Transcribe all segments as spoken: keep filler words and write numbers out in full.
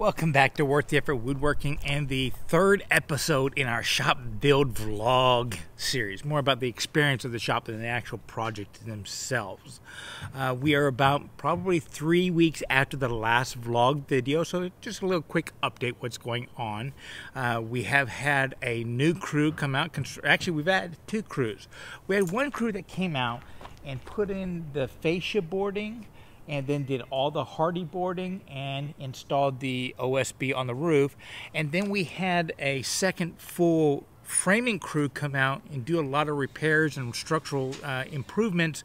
Welcome back to Worth the Effort Woodworking and the third episode in our Shop Build Vlog series. More about the experience of the shop than the actual project themselves. Uh, we are about probably three weeks after the last vlog video, so just a little quick update what's going on. Uh, we have had a new crew come out. Actually, we've had two crews. We had one crew that came out and put in the fascia boarding, and then did all the hardy boarding and installed the O S B on the roof. And then we had a second full framing crew come out and do a lot of repairs and structural uh, improvements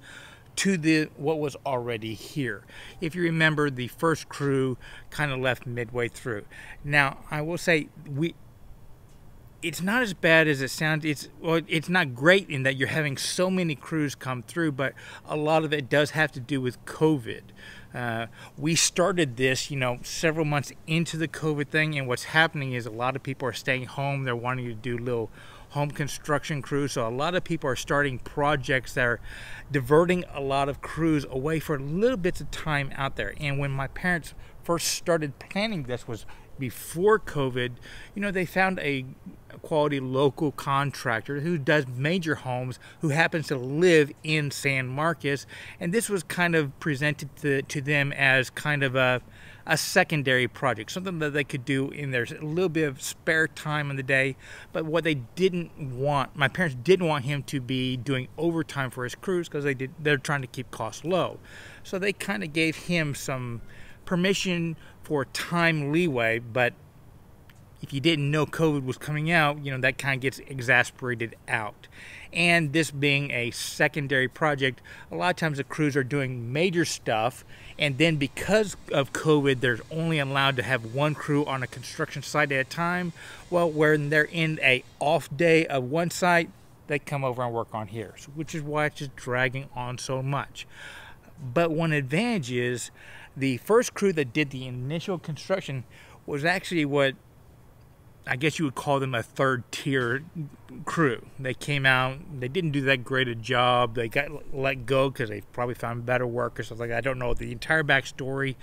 to the what was already here. If you remember, the first crew kind of left midway through. Now, I will say we it's not as bad as it sounds. It's well, it's not great in that you're having so many crews come through, but a lot of it does have to do with COVID. Uh, we started this, you know, several months into the COVID thing, and what's happening is a lot of people are staying home. They're wanting to do little home construction crews, so a lot of people are starting projects that are diverting a lot of crews away for little bits of time out there. And when my parents first started planning this was before COVID, you know, they found a quality local contractor who does major homes, who happens to live in San Marcos, and this was kind of presented to, to them as kind of a, a secondary project, something that they could do in their a little bit of spare time in the day. But what they didn't want, my parents didn't want him to be doing overtime for his crews, because they did they're trying to keep costs low, so they kind of gave him some permission for time leeway. But if you didn't know COVID was coming out, you know, that kind of gets exacerbated out. And this being a secondary project, a lot of times the crews are doing major stuff, and then because of COVID, they're only allowed to have one crew on a construction site at a time. Well, when they're in a off day of one site, they come over and work on here, which is why it's just dragging on so much. But one advantage is the first crew that did the initial construction was actually what I guess you would call them a third-tier crew. They came out, they didn't do that great a job, they got let go because they probably found better work or something. I don't know the entire backstory,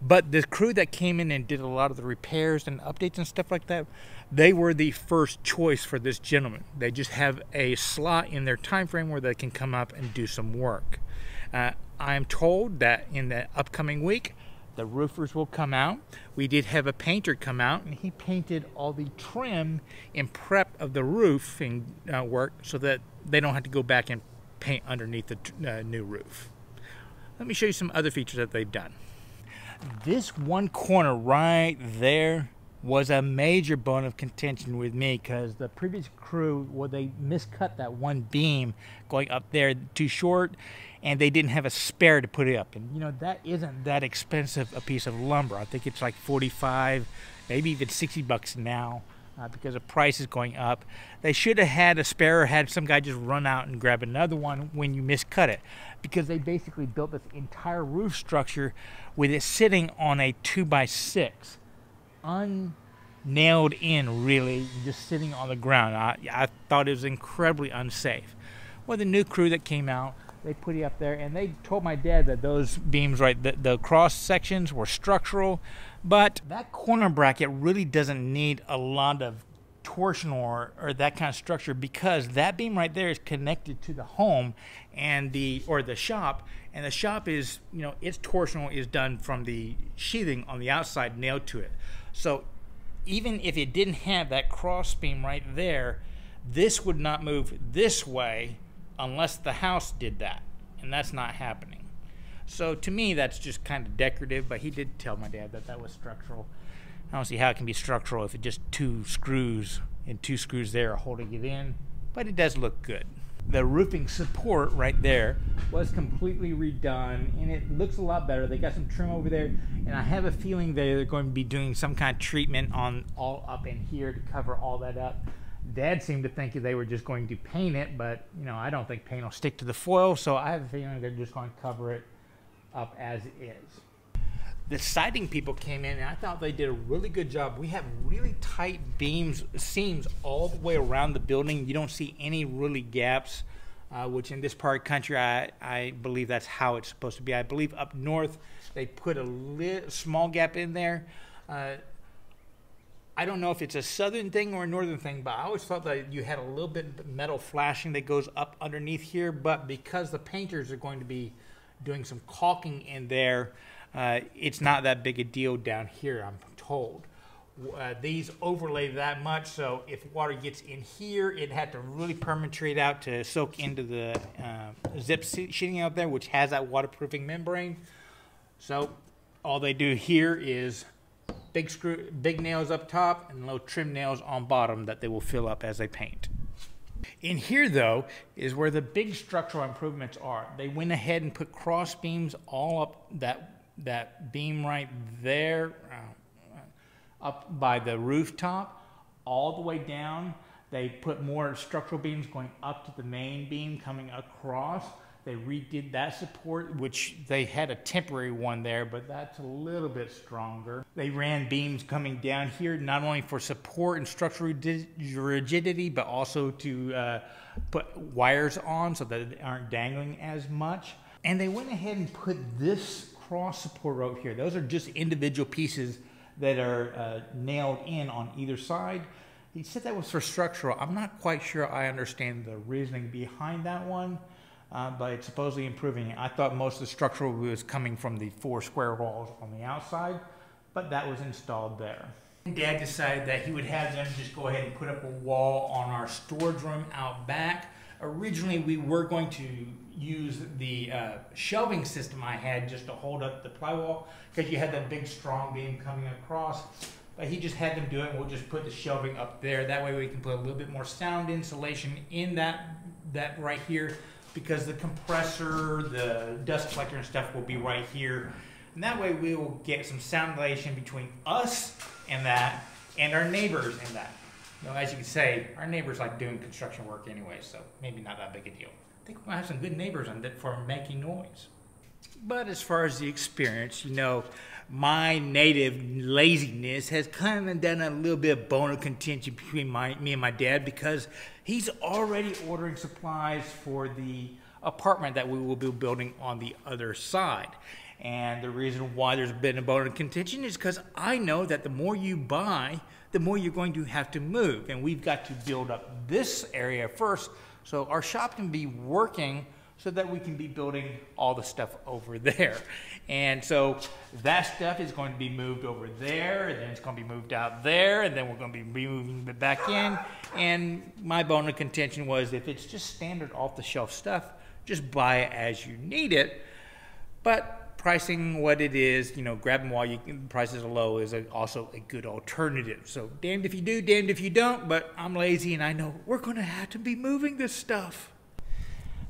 but the crew that came in and did a lot of the repairs and updates and stuff like that, they were the first choice for this gentleman. They just have a slot in their time frame where they can come up and do some work. Uh, I'm told that in the upcoming week, the roofers will come out. We did have a painter come out, and he painted all the trim in prep of the roofing uh, work so that they don't have to go back and paint underneath the uh, new roof. Let me show you some other features that they've done. This one corner right there was a major bone of contention with me, because the previous crew, well, they miscut that one beam going up there too short, and they didn't have a spare to put it up. And you know, that isn't that expensive a piece of lumber. I think it's like forty-five, maybe even sixty bucks now, uh, because the price is going up. They should have had a spare, or had some guy just run out and grab another one when you miscut it, because they basically built this entire roof structure with it sitting on a two by six. Unnailed in, really, just sitting on the ground. I, I thought it was incredibly unsafe. Well, the new crew that came out, they put it up there, and they told my dad that those beams, right, the, the cross sections were structural, but that corner bracket really doesn't need a lot of torsion or, or that kind of structure, because that beam right there is connected to the home and the or the shop, and the shop is, you know, its torsional is done from the sheathing on the outside nailed to it. So even if it didn't have that cross beam right there, this would not move this way unless the house did that, and that's not happening. So to me, that's just kind of decorative, but he did tell my dad that that was structural. I don't see how it can be structural if it's just two screws and two screws there are holding it in, but it does look good. The roofing support right there was completely redone, and it looks a lot better. They got some trim over there, and I have a feeling they're going to be doing some kind of treatment on all up in here to cover all that up. Dad seemed to think they were just going to paint it, but you know, I don't think paint will stick to the foil, so I have a feeling they're just going to cover it up as is. The siding people came in, and I thought they did a really good job. We have really tight beams, seams all the way around the building. You don't see any really gaps, uh, which in this part of the country, I, I believe that's how it's supposed to be. I believe up north, they put a small gap in there, Uh, I don't know if it's a southern thing or a northern thing, but I always thought that you had a little bit of metal flashing that goes up underneath here. But because the painters are going to be doing some caulking in there, uh, it's not that big a deal down here, I'm told. Uh, these overlay that much, so if water gets in here, it had to really permeate out to soak into the uh, zip sheeting out there, which has that waterproofing membrane. So all they do here is big screw, big nails up top and little trim nails on bottom that they will fill up as they paint. In here, though, is where the big structural improvements are. They went ahead and put cross beams all up that that beam right there, uh, up by the rooftop, all the way down. They put more structural beams going up to the main beam coming across. They redid that support, which they had a temporary one there, but that's a little bit stronger. They ran beams coming down here, not only for support and structural rigidity, but also to uh, put wires on so that they aren't dangling as much. And they went ahead and put this cross support rope here. Those are just individual pieces that are uh, nailed in on either side. He said that was for structural. I'm not quite sure I understand the reasoning behind that one. Uh, but it's supposedly improving. I thought most of the structural was coming from the four square walls on the outside, but that was installed there. Dad decided that he would have them just go ahead and put up a wall on our storage room out back. Originally, we were going to use the uh, shelving system I had just to hold up the plywall, because you had that big strong beam coming across. But he just had them do it, and we'll just put the shelving up there. That way we can put a little bit more sound insulation in that, that right here, because the compressor, the dust collector and stuff will be right here. And that way we will get some sound insulation between us and that, and our neighbors and that. Now, as you can say, our neighbors like doing construction work anyway, so maybe not that big a deal. I think we'll have some good neighbors on that for making noise. But as far as the experience, you know, my native laziness has kind of done a little bit of bone of contention between my, me and my dad, because he's already ordering supplies for the apartment that we will be building on the other side. And the reason why there's been a bone of contention is because I know that the more you buy, the more you're going to have to move. And we've got to build up this area first so our shop can be working, so that we can be building all the stuff over there. And so that stuff is going to be moved over there, and then it's going to be moved out there, and then we're going to be moving it back in. And my bone of contention was, if it's just standard off-the-shelf stuff, just buy it as you need it. But pricing what it is, you know, grab them while you can, prices are low, is a, also a good alternative. So damned if you do, damned if you don't, but I'm lazy, and I know we're going to have to be moving this stuff.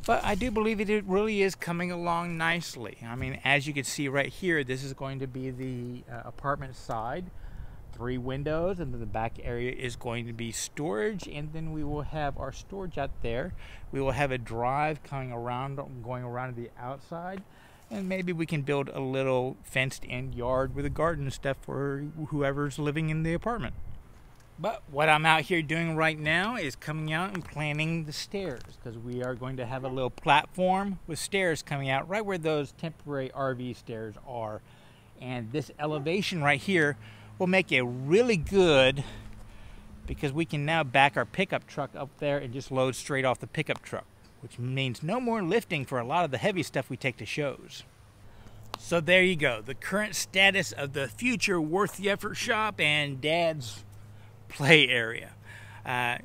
But I do believe it, it really is coming along nicely. I mean, as you can see right here, this is going to be the uh, apartment side. Three windows, and then the back area is going to be storage, and then we will have our storage out there. We will have a drive coming around, going around to the outside, and maybe we can build a little fenced-in yard with a garden and stuff for whoever's living in the apartment. But what I'm out here doing right now is coming out and planning the stairs, because we are going to have a little platform with stairs coming out right where those temporary R V stairs are. And this elevation right here will make it really good, because we can now back our pickup truck up there and just load straight off the pickup truck, which means no more lifting for a lot of the heavy stuff we take to shows. So there you go, the current status of the future Worth the Effort shop and Dad's play area. Uh,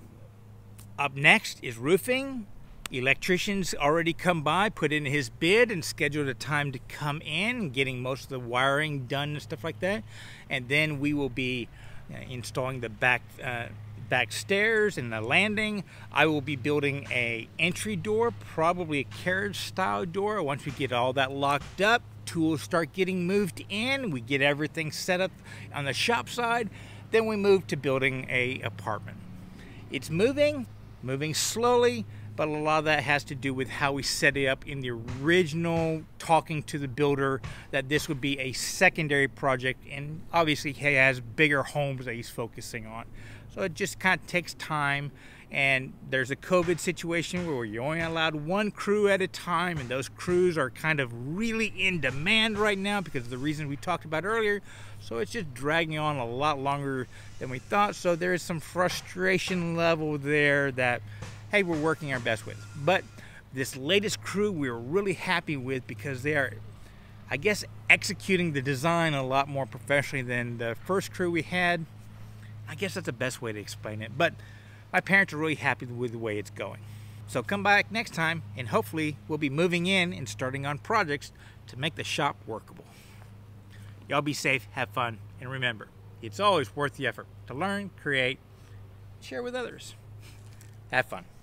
up next is roofing. Electrician's already come by, put in his bid, and scheduled a time to come in, getting most of the wiring done and stuff like that. And then we will be uh, installing the back uh, back stairs and the landing. I will be building a entry door, probably a carriage style door. Once we get all that locked up, tools start getting moved in, we get everything set up on the shop side. Then we moved to building a apartment. It's moving, moving slowly, but a lot of that has to do with how we set it up in the original talking to the builder, that this would be a secondary project, and obviously he has bigger homes that he's focusing on. So it just kind of takes time and there's a COVID situation where you're only allowed one crew at a time, and those crews are kind of really in demand right now because of the reason we talked about earlier. So it's just dragging on a lot longer than we thought. So there is some frustration level there that, hey, we're working our best with. But this latest crew we were really happy with because they are, I guess, executing the design a lot more professionally than the first crew we had. I guess that's the best way to explain it. But my parents are really happy with the way it's going. So come back next time and hopefully we'll be moving in and starting on projects to make the shop workable. Y'all be safe, have fun, and remember, it's always worth the effort to learn, create, share with others. Have fun.